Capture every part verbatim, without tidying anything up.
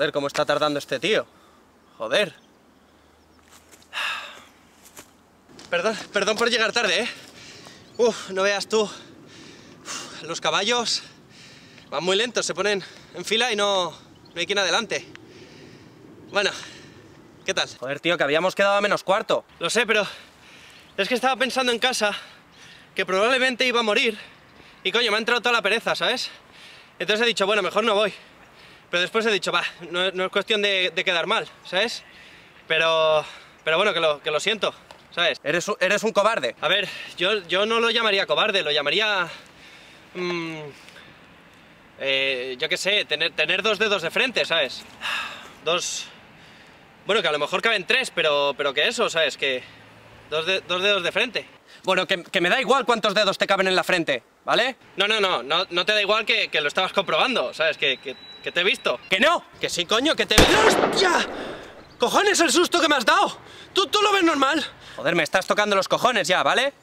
Joder, cómo está tardando este tío. Joder. Perdón, perdón por llegar tarde, ¿eh? Uf, no veas tú. Uf, los caballos van muy lentos, se ponen en fila y no, no hay quien adelante. Bueno, ¿qué tal? Joder, tío, que habíamos quedado a menos cuarto. Lo sé, pero es que estaba pensando en casa que probablemente iba a morir y, coño, me ha entrado toda la pereza, ¿sabes? Entonces he dicho, bueno, mejor no voy. Pero después he dicho, va, no, no es cuestión de, de quedar mal, ¿sabes? Pero, pero bueno, que lo, que lo siento. ¿Sabes? Eres un, eres un cobarde. A ver, yo, yo no lo llamaría cobarde, lo llamaría... Mmm, eh, yo qué sé, tener, tener dos dedos de frente, ¿sabes? Dos... Bueno, que a lo mejor caben tres, pero, pero que eso, ¿sabes? Que dos, de, dos dedos de frente. Bueno, que, que me da igual cuántos dedos te caben en la frente, ¿vale? No, no, no, no, no te da igual que, que lo estabas comprobando, ¿sabes? Que, que, que te he visto. ¡Que no! ¡Que sí, coño, que te he visto! ¡Hostia! ¡Cojones el susto que me has dado! ¿Tú, tú lo ves normal? Joder, me estás tocando los cojones ya, ¿vale?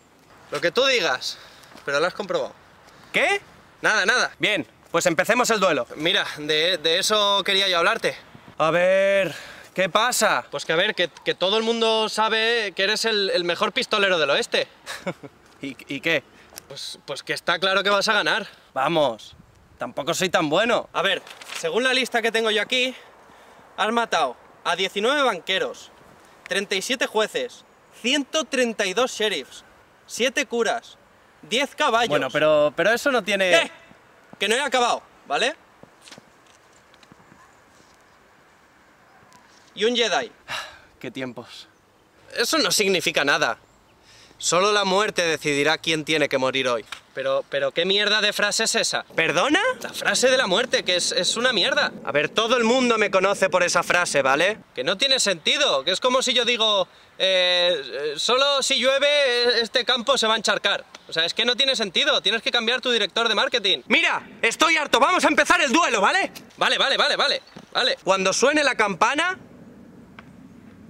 Lo que tú digas, pero lo has comprobado. ¿Qué? Nada, nada. Bien, pues empecemos el duelo. Mira, de, de eso quería yo hablarte. A ver, ¿qué pasa? Pues que a ver, que, que todo el mundo sabe que eres el, el mejor pistolero del oeste. ¿Y, y qué? Pues, pues que está claro que vas a ganar. Vamos, tampoco soy tan bueno. A ver, según la lista que tengo yo aquí, has matado a diecinueve banqueros, treinta y siete jueces, ciento treinta y dos sheriffs, siete curas, diez caballos... Bueno, pero, pero eso no tiene... ¿Qué? Que no he acabado, ¿vale? Y un Jedi. Qué tiempos. Eso no significa nada. Solo la muerte decidirá quién tiene que morir hoy. Pero, pero ¿qué mierda de frase es esa? ¿Perdona? La frase de la muerte, que es, es una mierda. A ver, todo el mundo me conoce por esa frase, ¿vale? Que no tiene sentido, que es como si yo digo... Eh, solo si llueve, este campo se va a encharcar. O sea, es que no tiene sentido, tienes que cambiar tu director de marketing. ¡Mira! Estoy harto, vamos a empezar el duelo, ¿vale? Vale, vale, vale, vale, vale. Cuando suene la campana...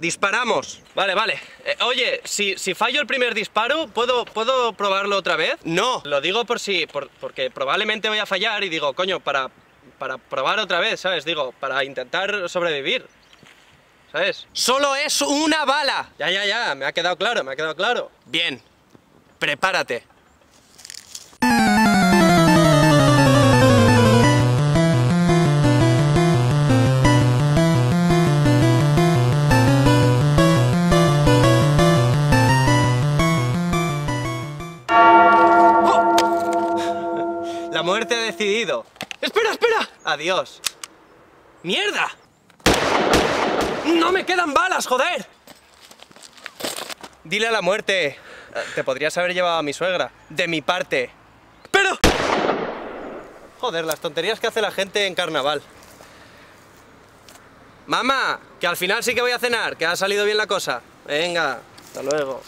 Disparamos. Vale, vale. Eh, oye, si, si fallo el primer disparo, ¿puedo, ¿puedo probarlo otra vez? No. Lo digo por si, por, porque probablemente voy a fallar y digo, coño, para, para probar otra vez, ¿sabes? Digo, para intentar sobrevivir, ¿sabes? ¡Solo es una bala! Ya, ya, ya, me ha quedado claro, me ha quedado claro. Bien, prepárate. La muerte ha decidido. ¡Espera, espera! Adiós. ¡Mierda! ¡No me quedan balas, joder! Dile a la muerte. Te podrías haber llevado a mi suegra. De mi parte. ¡Pero! Joder, las tonterías que hace la gente en carnaval. Mamá, que al final sí que voy a cenar, que ha salido bien la cosa. Venga, hasta luego.